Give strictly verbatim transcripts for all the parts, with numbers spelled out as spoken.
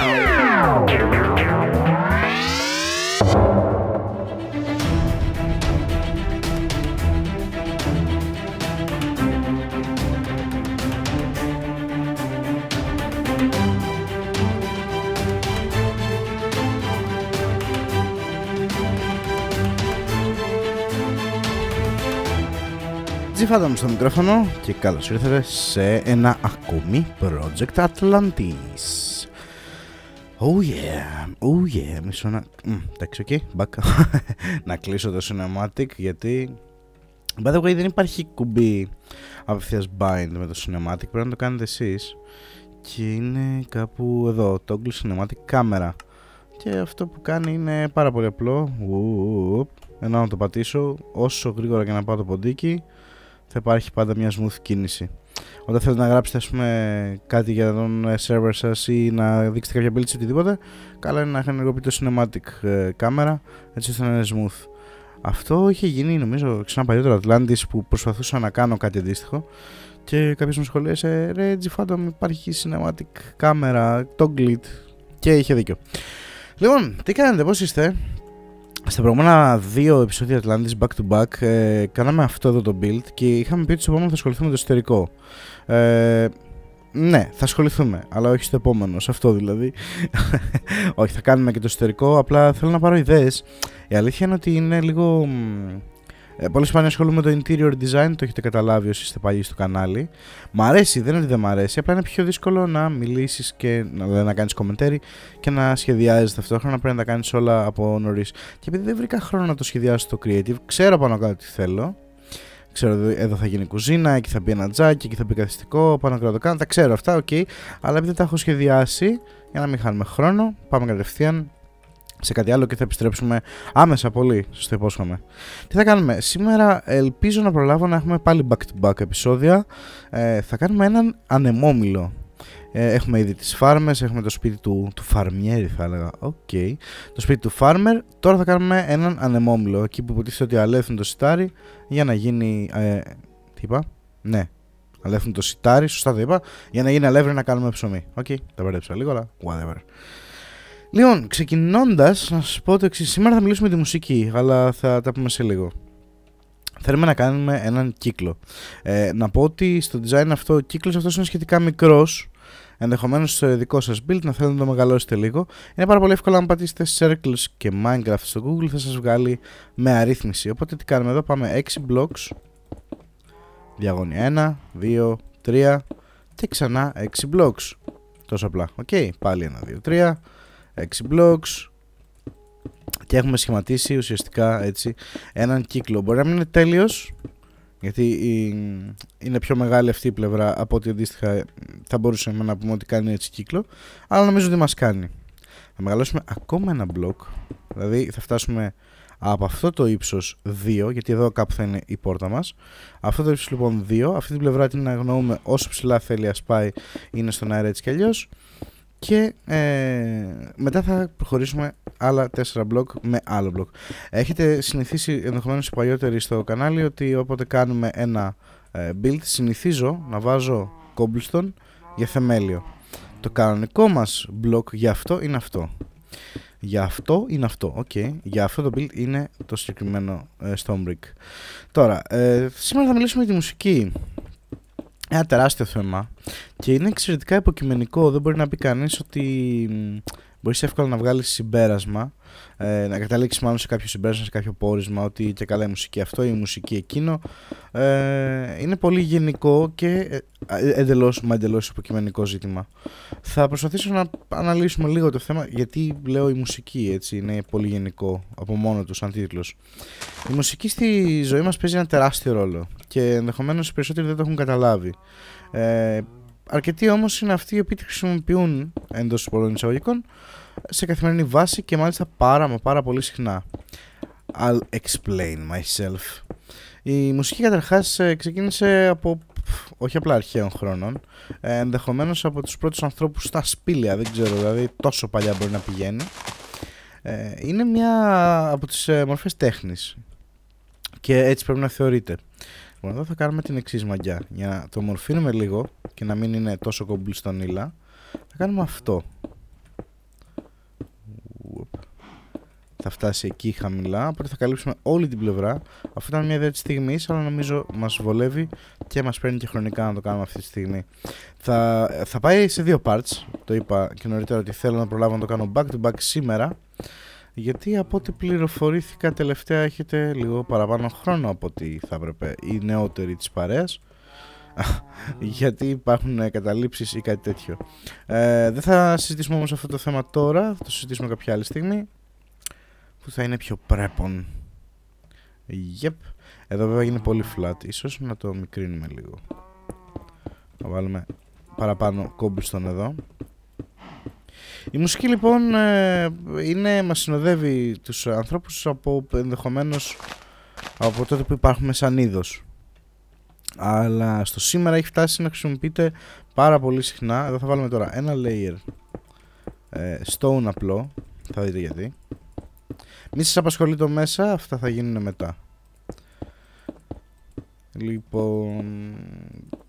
G-Fantom στο μικρόφωνο και καλώς ήρθατε σε ένα ακόμη Project Atlantis. Oh yeah, oh yeah, μισό να... Εντάξει, mm, ok, back. Να κλείσω το cinematic γιατί... By the way, δεν υπάρχει κουμπί απευθείας bind με το cinematic, πρέπει να το κάνετε εσείς. Και είναι κάπου εδώ, το toggle cinematic camera. Και αυτό που κάνει είναι πάρα πολύ απλό. Ενώ να το πατήσω, όσο γρήγορα και να πάω το ποντίκι, θα υπάρχει πάντα μια smooth κίνηση. Όταν θέλετε να γράψετε, ας πούμε, κάτι για τον server σας ή να δείξετε κάποια build ή οτιδήποτε, καλά είναι να χρησιμοποιείτε το cinematic camera, έτσι ώστε να είναι smooth. Αυτό είχε γίνει, νομίζω, ξανά παλιότερο Atlantis, που προσπαθούσα να κάνω κάτι αντίστοιχο και κάποιος μου σχολίασε, ρε G-Fantom, υπάρχει cinematic camera, toggle it, και είχε δίκιο. Λοιπόν, τι κάνετε, πώς είστε? Στα προηγούμενα δύο επεισόδια Atlantis back to back ε, κάναμε αυτό εδώ το build και είχαμε πει ότι στο επόμενο θα ασχοληθούμε με το εσωτερικό. Ε, ναι, θα ασχοληθούμε, αλλά όχι στο επόμενο, σε αυτό δηλαδή. Όχι, θα κάνουμε και το εσωτερικό, απλά θέλω να πάρω ιδέες. Η αλήθεια είναι ότι είναι λίγο... Ε, πολύ σπάνια ασχολούμαι με το interior design, το έχετε καταλάβει όσοι είστε παλιοί στο κανάλι. Μ' αρέσει, δεν είναι ότι δεν μ' αρέσει, απλά είναι πιο δύσκολο να μιλήσεις και να, δηλαδή, να κάνεις commentary και να σχεδιάζεις ταυτόχρονα. Πρέπει να τα κάνεις όλα από νωρίς. Και επειδή δεν βρήκα χρόνο να το σχεδιάσω το creative, ξέρω πάνω κάτω τι θέλω. Ξέρω εδώ θα γίνει κουζίνα, εκεί θα μπει ένα τζάκι, εκεί θα μπει καθιστικό, πάνω κάτω το κάνω. Τα ξέρω αυτά, οκ. Okay, αλλά επειδή τα έχω σχεδιάσει, για να μην χάνουμε χρόνο, πάμε κατευθείαν σε κάτι άλλο και θα επιστρέψουμε άμεσα πολύ, σας το υπόσχομαι. Τι θα κάνουμε σήμερα? Ελπίζω να προλάβω να έχουμε πάλι back to back επεισόδια. ε, Θα κάνουμε έναν ανεμόμυλο. ε, Έχουμε ήδη τις φάρμες, έχουμε το σπίτι του, του φαρμιέρη θα έλεγα, okay. Το σπίτι του farmer. Τώρα θα κάνουμε έναν ανεμόμυλο, εκεί που υποτίθεται ότι αλέθουν το σιτάρι για να γίνει... Ε, τι είπα? Ναι, αλέθουν το σιτάρι, σωστά το είπα, για να γίνει αλεύρι να κάνουμε ψωμί. Οκ, okay, τα μπερδέψα λίγο, αλλά whatever. Λοιπόν, ξεκινώντας, να σας πω το εξής. Σήμερα θα μιλήσουμε τη μουσική, αλλά θα τα πούμε σε λίγο. Θέλουμε να κάνουμε έναν κύκλο. Ε, να πω ότι στο design αυτό, ο κύκλος αυτός είναι σχετικά μικρός. Ενδεχομένως στο δικό σας build να θέλετε να το μεγαλώσετε λίγο. Είναι πάρα πολύ εύκολο αν πατήσετε circles και Minecraft στο Google, θα σας βγάλει με αρρύθμιση. Οπότε τι κάνουμε εδώ, πάμε έξι blocks, διαγώνια ένα, δύο, τρία και ξανά έξι blocks. Τόσο απλά. Οκ, okay, πάλι ένα, δύο, τρία. έξι blocks και έχουμε σχηματίσει ουσιαστικά έτσι έναν κύκλο. Μπορεί να μην είναι τέλειος, γιατί είναι πιο μεγάλη αυτή η πλευρά από ό,τι αντίστοιχα θα μπορούσαμε να πούμε ότι κάνει έτσι κύκλο, αλλά νομίζω ότι μας κάνει. Θα μεγαλώσουμε ακόμα ένα μπλοκ, δηλαδή θα φτάσουμε από αυτό το ύψος δύο, γιατί εδώ κάπου θα είναι η πόρτα μας. Αυτό το ύψος λοιπόν δύο, αυτή την πλευρά την αγνοούμε, όσο ψηλά θέλει ας πάει, είναι στον αέρα έτσι κι αλλιώς. Και ε, μετά θα προχωρήσουμε άλλα τέσσερα μπλοκ με άλλο μπλοκ. Έχετε συνηθίσει ενδεχομένως οι παλιότεροι στο κανάλι ότι όποτε κάνουμε ένα ε, build συνηθίζω να βάζω cobblestone για θεμέλιο. Το κανονικό μας μπλοκ για αυτό είναι αυτό. Για αυτό είναι αυτό, οκ. Okay. Για αυτό το build είναι το συγκεκριμένο ε, stone brick. Τώρα, ε, σήμερα θα μιλήσουμε για τη μουσική. Ένα τεράστιο θέμα και είναι εξαιρετικά υποκειμενικό, δεν μπορεί να πει κανείς ότι μπορείς εύκολα να βγάλεις συμπέρασμα, ε, να καταλήξεις μάλλον σε κάποιο συμπέρασμα, σε κάποιο πόρισμα, ότι και καλά η μουσική αυτό ή η μουσική εκείνο. Ε, είναι πολύ γενικό και εντελώς, μα εντελώς υποκειμενικό ζήτημα. Θα προσπαθήσω να αναλύσουμε λίγο το θέμα, γιατί λέω η μουσική, έτσι, είναι πολύ γενικό από μόνο του σαν τίτλος. Η μουσική στη ζωή μας παίζει ένα τεράστιο ρόλο και ενδεχομένως οι περισσότεροι δεν το έχουν καταλάβει. Ε, Αρκετοί όμως είναι αυτοί οι οποίοι τη χρησιμοποιούν εντός πολλών εισαγωγικών σε καθημερινή βάση και μάλιστα πάρα μα πάρα πολύ συχνά. I'll explain myself. Η μουσική καταρχάς ξεκίνησε από όχι απλά αρχαίων χρόνων, ε, ενδεχομένως από τους πρώτους ανθρώπους στα σπήλαια, δεν ξέρω, δηλαδή τόσο παλιά μπορεί να πηγαίνει. Ε, είναι μια από τις ε, μορφές τέχνης και έτσι πρέπει να θεωρείται. Λοιπόν, εδώ θα κάνουμε την εξής μαγιά. Για να το μορφύνουμε λίγο και να μην είναι τόσο κομπλιστονίλα, θα κάνουμε αυτό. θα φτάσει εκεί χαμηλά, οπότε θα καλύψουμε όλη την πλευρά. Αυτό ήταν μια ιδέα τη στιγμή, αλλά νομίζω μας βολεύει και μας παίρνει και χρονικά να το κάνουμε αυτή τη στιγμή. Θα, θα πάει σε δύο parts, το είπα και νωρίτερα ότι θέλω να προλάβω να το κάνω back to back σήμερα, γιατί από ό,τι πληροφορήθηκα τελευταία έχετε λίγο παραπάνω χρόνο από ό,τι θα έπρεπε οι νεότεροι της παρέας. Γιατί υπάρχουν καταλήψεις ή κάτι τέτοιο. ε, Δεν θα συζητήσουμε όμως αυτό το θέμα τώρα. Θα το συζητήσουμε κάποια άλλη στιγμή που θα είναι πιο πρέπον. Yep. Εδώ βέβαια γίνει πολύ flat. Ίσως να το μικρύνουμε λίγο. Θα βάλουμε παραπάνω κόμπιστον εδώ. Η μουσική λοιπόν ε, είναι, μας συνοδεύει τους ανθρώπους από ενδεχομένως από τότε που υπάρχουμε σαν είδος. Αλλά στο σήμερα έχει φτάσει να χρησιμοποιείται πάρα πολύ συχνά. Εδώ θα βάλουμε τώρα ένα layer ε, stone απλό. Θα δείτε γιατί. Μη σας απασχολεί το μέσα, αυτά θα γίνουν μετά. Λοιπόν,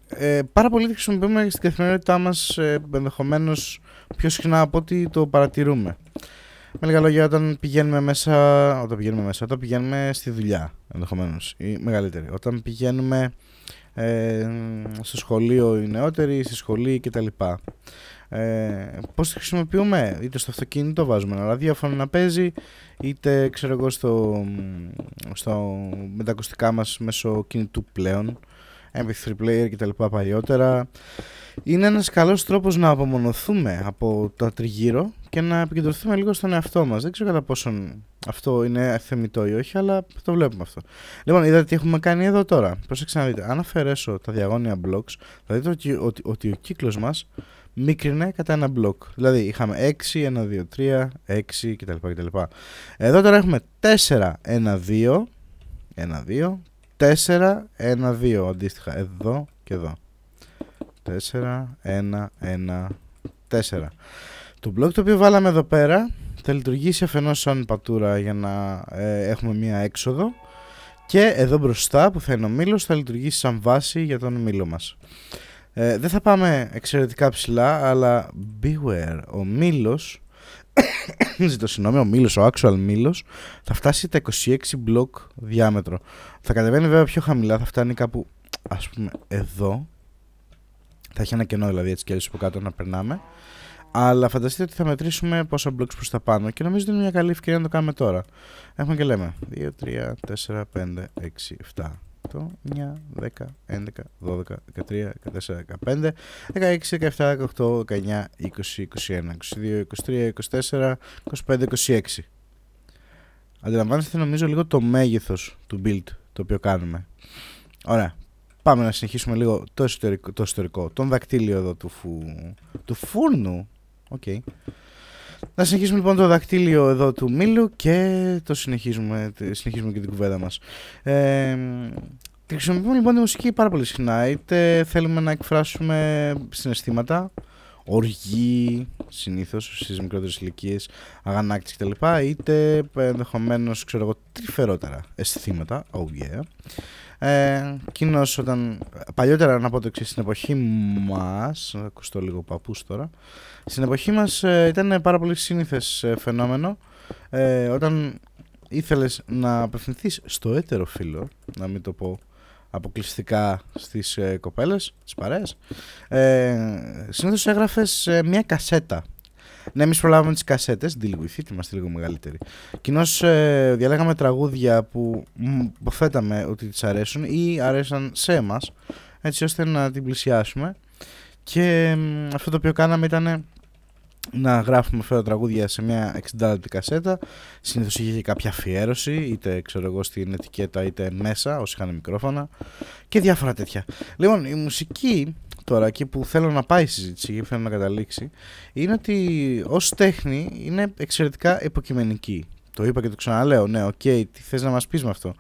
ε, πάρα πολύ τη χρησιμοποιούμε στην καθημερινότητά μας, ε, ενδεχομένως πιο συχνά από ό,τι το παρατηρούμε. Με λίγα λόγια, όταν πηγαίνουμε μέσα, όταν πηγαίνουμε μέσα, όταν πηγαίνουμε στη δουλειά, ενδεχομένως, ή μεγαλύτερη. Όταν πηγαίνουμε ε, στο σχολείο, οι νεότεροι, στη σχολή κτλ. Ε, πώς τη χρησιμοποιούμε, είτε στο αυτοκίνητο βάζουμε ένα ραδιόφωνο να παίζει, είτε ξέρω εγώ στο, στο με τα ακουστικά μας μέσω κινητού πλέον, εμ πι θρι player κτλ. Παλιότερα. Είναι ένας καλός τρόπος να απομονωθούμε από τα τριγύρω και να επικεντρωθούμε λίγο στον εαυτό μας. Δεν ξέρω κατά πόσον αυτό είναι θεμιτό ή όχι, αλλά το βλέπουμε αυτό. Λοιπόν, είδατε τι έχουμε κάνει εδώ τώρα. Προσέξτε να δείτε. Αν αφαιρέσω τα διαγώνια blocks, θα δείτε ότι, ότι, ότι ο κύκλος μας μίκρινε κατά ένα block. Δηλαδή είχαμε έξι, ένα, δύο, τρία, έξι κτλ. κτλ. Εδώ τώρα έχουμε τέσσερα, ένα, δύο, ένα, δύο, τέσσερα, ένα, δύο αντίστοιχα εδώ και εδώ. τέσσερα, ένα, ένα, τέσσερα. Το μπλοκ το οποίο βάλαμε εδώ πέρα θα λειτουργήσει αφενός σαν πατούρα για να ε, έχουμε μία έξοδο, και εδώ μπροστά που θα είναι ο μήλος θα λειτουργήσει σαν βάση για τον μήλο μας. ε, Δεν θα πάμε εξαιρετικά ψηλά, αλλά beware, ο μήλος ζητώ συγγνώμη, ο μήλος, ο actual μήλος θα φτάσει τα είκοσι έξι μπλοκ διάμετρο. Θα κατεβαίνει βέβαια πιο χαμηλά, θα φτάνει κάπου ας πούμε εδώ. Θα έχει ένα κενό δηλαδή έτσι και έτσι από κάτω να περνάμε. Αλλά φανταστείτε ότι θα μετρήσουμε πόσα blocks προς τα πάνω, και νομίζω ότι είναι μια καλή ευκαιρία να το κάνουμε τώρα. Έχουμε και λέμε δύο, τρία, τέσσερα, πέντε, έξι, επτά, οκτώ, εννιά, δέκα, έντεκα, δώδεκα, τρία, τέσσερα, πέντε, δεκαέξι, δεκαεπτά, δεκαοκτώ, δεκαεννιά, είκοσι, είκοσι ένα, είκοσι δύο, είκοσι τρία, είκοσι τέσσερα, είκοσι πέντε, είκοσι έξι. Αντιλαμβάνεστε νομίζω λίγο το μέγεθος του build το οποίο κάνουμε. Ωραία. Πάμε να συνεχίσουμε λίγο το ιστορικό, το ιστορικό τον δακτύλιο εδώ του, φου, του φούρνου. Okay. Να συνεχίσουμε λοιπόν το δακτύλιο εδώ του μήλου και το συνεχίζουμε, συνεχίζουμε και την κουβέντα μας. Ε, τη χρησιμοποιούμε λοιπόν τη μουσική πάρα πολύ συχνά, είτε θέλουμε να εκφράσουμε συναισθήματα, οργή συνήθως στις μικρότερες ηλικίες, αγανάκτηση κτλ, είτε ενδεχομένως ξέρω εγώ τρυφερότερα αισθήματα. Oh yeah. Ε, κοινώς όταν, παλιότερα να πω το εξής, στην εποχή μας, ακουστώ λίγο παππούς τώρα, στην εποχή μας ε, ήταν πάρα πολύ σύνηθες ε, φαινόμενο ε, όταν ήθελες να απευθυνθείς στο έτερο φύλλο, να μην το πω αποκλειστικά στις ε, κοπέλες, τις παρέες, ε, συνήθως έγραφες ε, μια κασέτα. Ναι, εμείς προλάβαμε τις κασέτες, deal with it, είμαστε λίγο μεγαλύτεροι. Κοινώς ε, διαλέγαμε τραγούδια που υποθέταμε ότι τις αρέσουν ή αρέσαν σε εμάς, έτσι ώστε να την πλησιάσουμε. Και ε, αυτό το οποίο κάναμε ήταν να γράφουμε αυτά τα τραγούδια σε μια εξηντάλεπτη κασέτα. Συνήθως είχε και κάποια αφιέρωση, είτε ξέρω εγώ στην ετικέτα, είτε μέσα όσοι είχαν μικρόφωνα και διάφορα τέτοια. Λοιπόν, η μουσική τώρα, εκεί που θέλω να πάει η συζήτηση και θέλω να καταλήξει, είναι ότι ως τέχνη είναι εξαιρετικά υποκειμενική. Το είπα και το ξαναλέω, ναι, οκ, okay, τι θες να μας πεις με αυτό.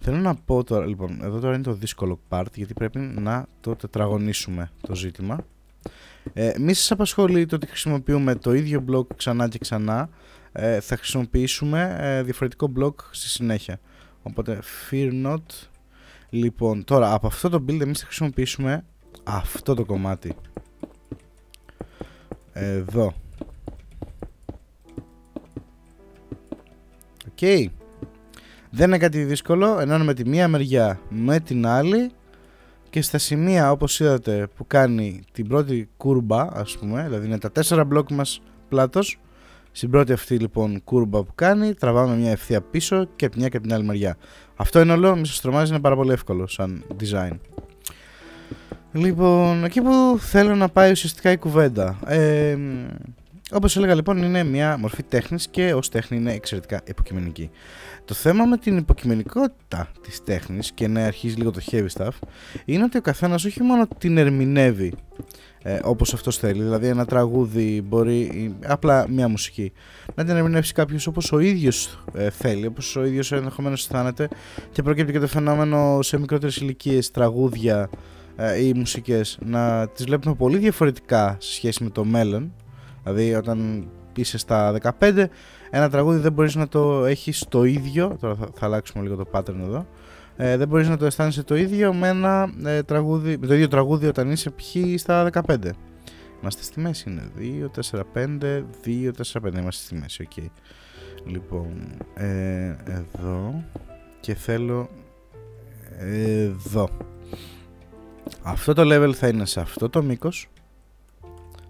Θέλω να πω τώρα, λοιπόν, εδώ τώρα είναι το δύσκολο part, γιατί πρέπει να το τετραγωνίσουμε το ζήτημα. Ε, μη σας απασχολεί το ότι χρησιμοποιούμε το ίδιο μπλοκ ξανά και ξανά, ε, θα χρησιμοποιήσουμε ε, διαφορετικό μπλοκ στη συνέχεια. Οπότε, fear not. Λοιπόν, τώρα από αυτό το build εμείς θα χρησιμοποιήσουμε αυτό το κομμάτι εδώ. Okay. Δεν είναι κάτι δύσκολο. Ενώνουμε τη μία μεριά με την άλλη και στα σημεία, όπως είδατε, που κάνει την πρώτη κούρμπα, ας πούμε, δηλαδή είναι τα τέσσερα μπλοκ μας πλάτος. Στην πρώτη αυτή λοιπόν κούρμπα που κάνει, τραβάμε μια ευθεία πίσω και από μια και από την άλλη μεριά. Αυτό είναι όλο, μη σας τρομάζει, είναι πάρα πολύ εύκολο σαν design. Λοιπόν, εκεί που θέλω να πάει ουσιαστικά η κουβέντα. Ε, όπως έλεγα λοιπόν, είναι μια μορφή τέχνης και ως τέχνη είναι εξαιρετικά υποκειμενική. Το θέμα με την υποκειμενικότητα της τέχνης, και να αρχίζει λίγο το heavy stuff, είναι ότι ο καθένας όχι μόνο την ερμηνεύει ε, όπως αυτός θέλει, δηλαδή ένα τραγούδι μπορεί, απλά μια μουσική, να την ερμηνεύσει κάποιος όπως ο ίδιος ε, θέλει, όπως ο ίδιος ενδεχομένως αισθάνεται, και προκύπτει και το φαινόμενο σε μικρότερες ηλικίες τραγούδια ε, ή μουσικές να τις βλέπουμε πολύ διαφορετικά σε σχέση με το μέλλον. Δηλαδή όταν είσαι στα δεκαπέντε, ένα τραγούδι δεν μπορείς να το έχεις το ίδιο, τώρα θα, θα αλλάξουμε λίγο το pattern εδώ, ε, δεν μπορείς να το αισθάνεσαι το ίδιο με, ένα, ε, τραγούδι, με το ίδιο τραγούδι όταν είσαι π.χ. στα δεκαπέντε. Είμαστε στη μέση, είναι δύο, τέσσερα, πέντε, δύο, τέσσερα, πέντε, είμαστε στη μέση, ok. Λοιπόν, ε, εδώ και θέλω εδώ. Αυτό το level θα είναι σε αυτό το μήκος.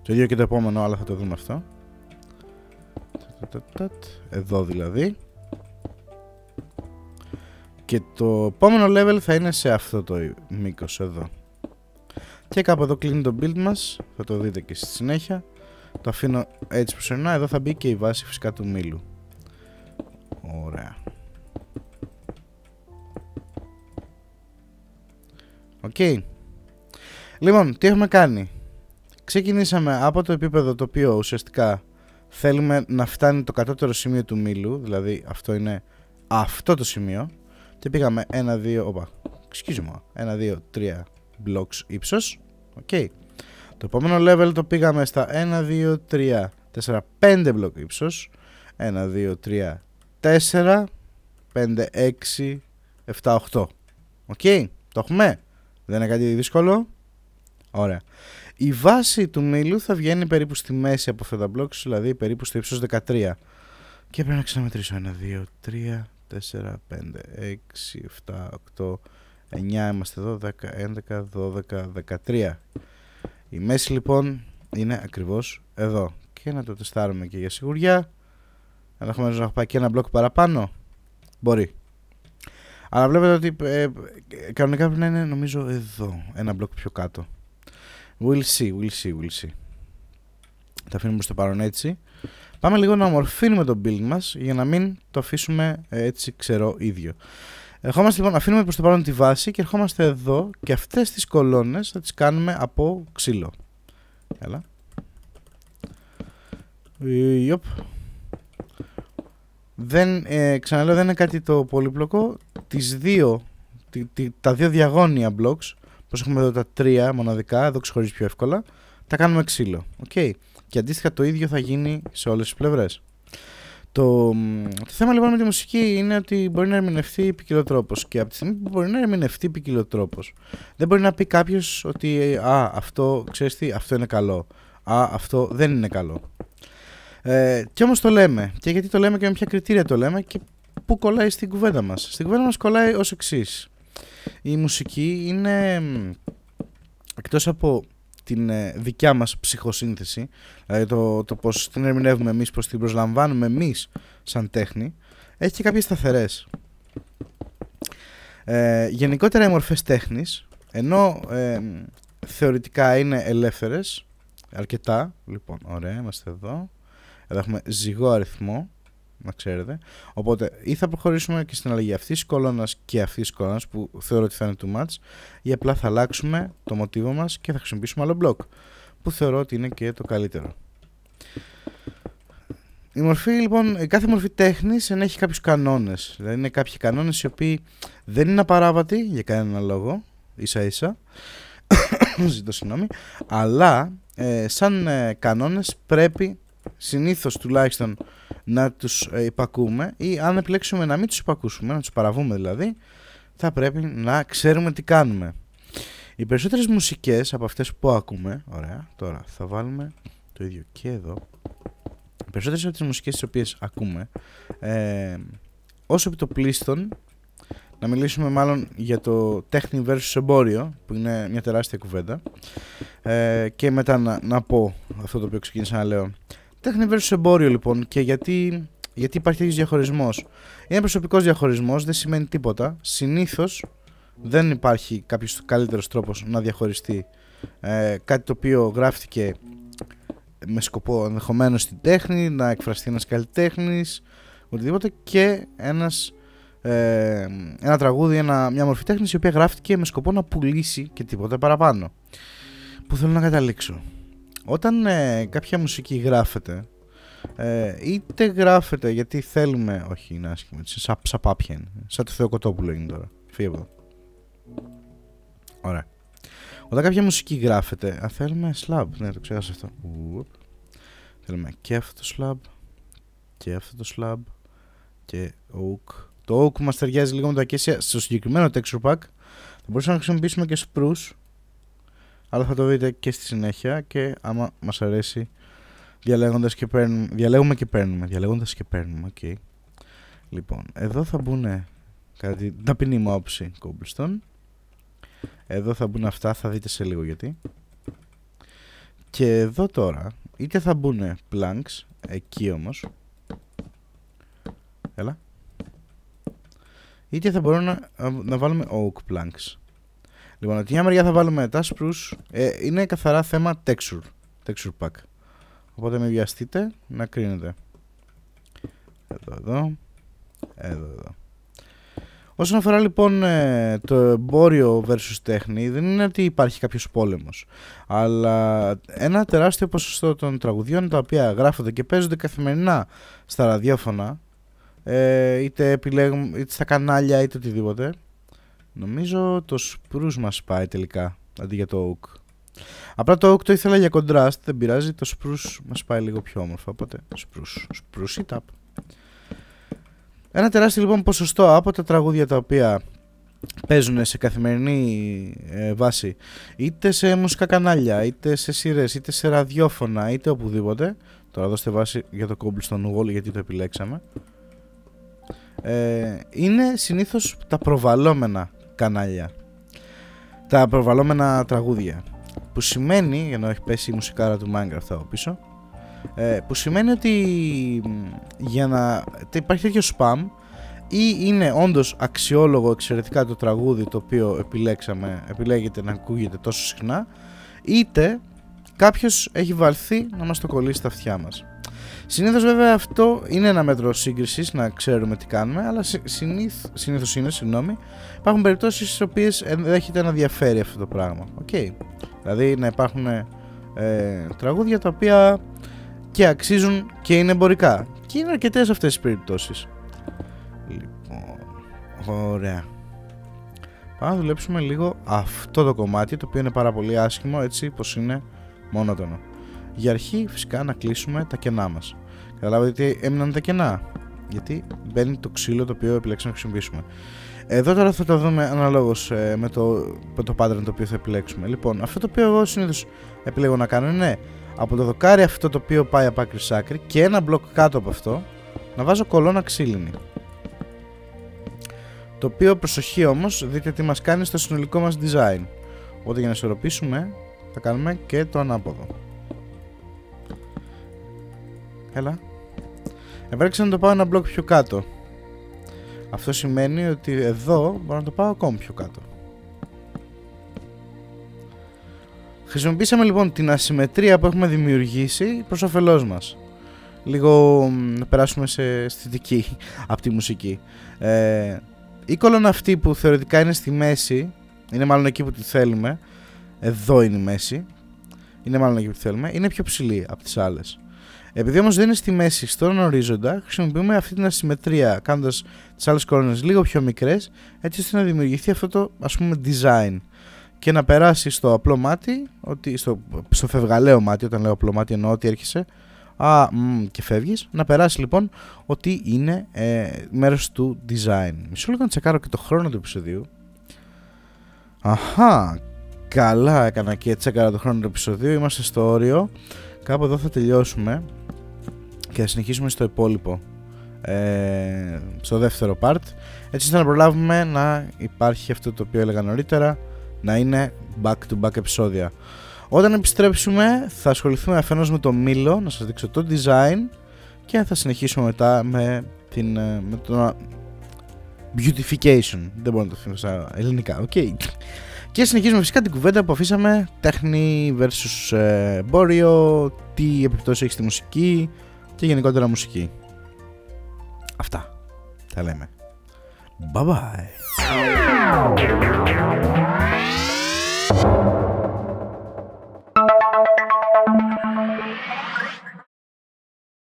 Το ίδιο και το επόμενο, αλλά θα το δούμε αυτό. Εδώ δηλαδή. Και το επόμενο level θα είναι σε αυτό το μήκος εδώ. Και κάπου εδώ κλείνει το build μας. Θα το δείτε και στη συνέχεια. Το αφήνω έτσι προσωρινά. Εδώ θα μπει και η βάση φυσικά του μήλου. Ωραία. Οκ. Λοιπόν, τι έχουμε κάνει. Ξεκινήσαμε από το επίπεδο το οποίο ουσιαστικά θέλουμε να φτάνει το κατώτερο σημείο του μήλου, δηλαδή αυτό είναι αυτό το σημείο, και πήγαμε ένα, δύο, όπα, excuse me, ένα, δύο, τρία blocks ύψος, ok. Το επόμενο level το πήγαμε στα ένα, δύο, τρία, τέσσερα, πέντε block ύψος, ένα, δύο, τρία, τέσσερα, πέντε, έξι, επτά, οκτώ, ok, το έχουμε, δεν είναι κάτι δύσκολο, ωραία. Η βάση του μήλου θα βγαίνει περίπου στη μέση από αυτά τα blocks, δηλαδή περίπου στο ύψος δεκατρία. Και πρέπει να ξαναμετρήσω ένα, δύο, τρία, τέσσερα, πέντε, έξι, επτά, οκτώ, εννιά, είμαστε εδώ, δέκα, έντεκα, δώδεκα, δεκατρία. Η μέση λοιπόν είναι ακριβώς εδώ. Και να το τεστάρουμε και για σιγουριά. Ενδεχομένως να πάει και ένα block παραπάνω. Μπορεί. Αλλά βλέπετε ότι ε, κανονικά πρέπει να είναι νομίζω εδώ, ένα block πιο κάτω. We'll see, we'll see, we'll see. Τα αφήνουμε στο παρόν έτσι. Πάμε λίγο να ομορφύνουμε το build μας για να μην το αφήσουμε έτσι ξερό ίδιο. Ερχόμαστε λοιπόν, αφήνουμε προς το παρόν τη βάση και ερχόμαστε εδώ και αυτές τις κολόνες θα τις κάνουμε από ξύλο. Έλα. Ιωπ. Δεν, ε, ξαναλέω, δεν είναι κάτι το πολύπλοκο. Τις δύο, τη, τη, τα δύο διαγώνια blocks, όπως έχουμε εδώ τα τρία μοναδικά, εδώ ξεχωρίζει πιο εύκολα, τα κάνουμε ξύλο. Okay. Και αντίστοιχα το ίδιο θα γίνει σε όλες τις πλευρές. Το, το θέμα λοιπόν με τη μουσική είναι ότι μπορεί να ερμηνευτεί ποικιλοτρόπως. Και από τη στιγμή που μπορεί να ερμηνευτεί ποικιλοτρόπως, δεν μπορεί να πει κάποιος ότι «Α, αυτό, ξέρεις τι, αυτό είναι καλό. Α, αυτό δεν είναι καλό». Ε, και όμως το λέμε. Και γιατί το λέμε και με ποια κριτήρια το λέμε και πού κολλάει στην κουβέντα μας. Στην κουβέντα μας κολλάει ως εξής. Η μουσική είναι, εκτός από την δικιά μας ψυχοσύνθεση, δηλαδή το, το πώς την ερμηνεύουμε εμείς, πώς την προσλαμβάνουμε εμείς σαν τέχνη, έχει και κάποιες σταθερές. Ε, γενικότερα οι μορφές τέχνης, ενώ ε, θεωρητικά είναι ελεύθερες, αρκετά, λοιπόν, ωραία, είμαστε εδώ, εδώ έχουμε ζυγό αριθμό, να ξέρετε. Οπότε ή θα προχωρήσουμε και στην αλλαγή αυτής της κολόνας και αυτής της κολόνας που θεωρώ ότι θα είναι too much, ή απλά θα αλλάξουμε το μοτίβο μας και θα χρησιμοποιήσουμε άλλο μπλοκ που θεωρώ ότι είναι και το καλύτερο. Η μορφή λοιπόν, η κάθε μορφή τέχνης ενέχει κάποιους κανόνες. Δηλαδή είναι κάποιοι κανόνες οι οποίοι δεν είναι απαράβατοι για κανένα λόγο, ίσα ίσα, ζητώ συγγνώμη, αλλά ε, σαν ε, κανόνες πρέπει συνήθως τουλάχιστον να τους υπακούμε, ή αν επιλέξουμε να μην τους υπακούσουμε, να τους παραβούμε δηλαδή, θα πρέπει να ξέρουμε τι κάνουμε. Οι περισσότερες μουσικές από αυτές που ακούμε, ωραία, τώρα θα βάλουμε το ίδιο και εδώ, οι περισσότερες από τις μουσικές τις οποίες ακούμε ε, όσο επί το πλείστον να μιλήσουμε μάλλον για το τέχνη versus εμπόριο, που είναι μια τεράστια κουβέντα, ε, και μετά να, να πω αυτό το οποίο ξεκίνησα να λέω. Τέχνη versus εμπόριο λοιπόν, και γιατί, γιατί υπάρχει τέτοιος διαχωρισμός. Είναι προσωπικός διαχωρισμός, δεν σημαίνει τίποτα. Συνήθως δεν υπάρχει κάποιος καλύτερος τρόπος να διαχωριστεί ε, κάτι το οποίο γράφτηκε με σκοπό ενδεχομένως την τέχνη, να εκφραστεί ένας καλλιτέχνης, οτιδήποτε, και ένας, ε, ένα τραγούδι, ένα, μια μορφή τέχνης η οποία γράφτηκε με σκοπό να πουλήσει και τίποτα παραπάνω. Που θέλω να καταλήξω. Όταν ε, κάποια μουσική γράφεται, ε, είτε γράφεται γιατί θέλουμε, όχι είναι άσχημο, σαν σα πάπια είναι, σαν το Θεοκοτόπουλο είναι τώρα, φύγε από εδώ. Ωραία. Όταν κάποια μουσική γράφεται, α, θέλουμε slab, ναι το ξέχασα αυτό. Ουπ. Θέλουμε και αυτό το slab, και αυτό το slab, και oak. Το oak μας ταιριάζει λίγο με το ακέσια στο συγκεκριμένο texture pack. Θα μπορούσαμε να χρησιμοποιήσουμε και spruce, αλλά θα το δείτε και στη συνέχεια, και άμα μας αρέσει διαλέγοντας και παίρνουμε, διαλέγουμε και παίρνουμε, διαλέγοντας και παίρνουμε, ok. Λοιπόν, εδώ θα μπουν, κατά την ταπεινή μου άποψη, cobblestone. Εδώ θα μπουν αυτά, θα δείτε σε λίγο γιατί. Και εδώ τώρα, είτε θα μπουν planks, εκεί όμως, έλα, είτε θα μπορούμε να, να βάλουμε oak planks. Λοιπόν, από τη μια μεριά θα βάλουμε τα spruce, ε, είναι καθαρά θέμα texture, texture pack. Οπότε μην βιαστείτε να κρίνετε. Εδώ, εδώ, εδώ, εδώ. Όσον αφορά λοιπόν το εμπόριο versus τέχνη, δεν είναι ότι υπάρχει κάποιος πόλεμος, αλλά ένα τεράστιο ποσοστό των τραγουδιών τα οποία γράφονται και παίζονται καθημερινά στα ραδιόφωνα, είτε, επιλέγουμε, είτε στα κανάλια είτε οτιδήποτε. Νομίζω το spruce μας πάει τελικά, αντί για το oak. Απλά το oak το ήθελα για contrast, δεν πειράζει, το spruce μας πάει λίγο πιο όμορφα, οπότε spruce, spruce it up. Ένα τεράστιο λοιπόν ποσοστό από τα τραγούδια τα οποία παίζουν σε καθημερινή ε, βάση, είτε σε μουσικά κανάλια, είτε σε σειρές, είτε σε ραδιόφωνα, είτε οπουδήποτε. Τώρα δώστε βάση για το cobblestone wall γιατί το επιλέξαμε. Ε, είναι συνήθως τα προβαλλόμενα κανάλια, τα προβαλλόμενα τραγούδια. Που σημαίνει, για να έχει πέσει η μουσικάρα του Minecraft από πίσω, Ε, που σημαίνει ότι για να υπάρχει τέτοιο spam, ή είναι όντως αξιόλογο εξαιρετικά το τραγούδι το οποίο επιλέξαμε, επιλέγεται να ακούγεται τόσο συχνά, είτε κάποιος έχει βαλθεί να μας το κολλήσει τα αυτιά μας. Συνήθως βέβαια αυτό είναι ένα μέτρο σύγκρισης, να ξέρουμε τι κάνουμε, αλλά συνήθως, συνήθως είναι, συγγνώμη, υπάρχουν περιπτώσεις στις οποίες ενδέχεται να διαφέρει αυτό το πράγμα. Okay. Δηλαδή να υπάρχουν ε, τραγούδια τα οποία και αξίζουν και είναι εμπορικά. Και είναι αρκετές αυτές τις περιπτώσεις. Λοιπόν, ωραία. Πάμε να δουλέψουμε λίγο αυτό το κομμάτι, το οποίο είναι πάρα πολύ άσχημο, έτσι πως είναι μονότονο. Για αρχή φυσικά να κλείσουμε τα κενά μας. Καταλάβατε γιατί έμειναν τα κενά. Γιατί μπαίνει το ξύλο το οποίο επιλέξαμε να χρησιμοποιήσουμε. Εδώ τώρα θα τα δούμε αναλόγως ε, με, το, με το pattern το οποίο θα επιλέξουμε. Λοιπόν, αυτό το οποίο εγώ συνήθως επιλέγω να κάνω είναι από το δοκάρι αυτό το οποίο πάει από άκρη σ' άκρη και ένα μπλοκ κάτω από αυτό να βάζω κολόνα ξύλινη. Το οποίο, προσοχή όμως, δείτε τι μας κάνει στο συνολικό μας design. Οπότε για να ισορροπήσουμε θα κάνουμε και το ανάποδο. Έλα. Επέλεξα να το πάω ένα μπλοκ πιο κάτω. Αυτό σημαίνει ότι εδώ μπορώ να το πάω ακόμη πιο κάτω. Χρησιμοποιήσαμε λοιπόν την ασυμμετρία που έχουμε δημιουργήσει προς όφελός μας. Λίγο να περάσουμε σε αισθητική από τη μουσική. Ε, η κολόνα αυτή που θεωρητικά είναι στη μέση, είναι μάλλον εκεί που τη θέλουμε, εδώ είναι η μέση, είναι μάλλον εκεί που τη θέλουμε, είναι πιο ψηλή από τις άλλες. Επειδή όμως δεν είναι στη μέση, στον ορίζοντα, χρησιμοποιούμε αυτή την ασυμμετρία, κάνοντας τις άλλες κολόνες λίγο πιο μικρές, έτσι ώστε να δημιουργηθεί αυτό το, ας πούμε, design. Και να περάσει στο απλό μάτι, ότι στο, στο φευγαλαίο μάτι, όταν λέω απλό μάτι εννοώ ότι έρχεσαι α, μ, και φεύγεις, να περάσει λοιπόν ότι είναι ε, μέρος του design. Μισό λίγο να τσεκάρω και το χρόνο του επεισοδίου. Αχα, καλά έκανα και τσεκάρα το χρόνο του επεισοδίου, είμαστε στο όριο. Κάπου εδώ θα τελειώσουμε και θα συνεχίσουμε στο υπόλοιπο ε, στο δεύτερο part, έτσι ώστε να προλάβουμε να υπάρχει αυτό το οποίο έλεγα νωρίτερα, να είναι back to back επεισόδια. Όταν επιστρέψουμε θα ασχοληθούμε αφενός με το μήλο, να σας δείξω το design και θα συνεχίσουμε μετά με, την, με το beautification, δεν μπορώ να το θυμίσω στα ελληνικά, οκ. Okay. Και συνεχίζουμε φυσικά την κουβέντα που αφήσαμε, τέχνη versus εμπόριο, τι επιπτώσεις έχει στη μουσική και γενικότερα μουσική. Αυτά, τα λέμε. Bye bye.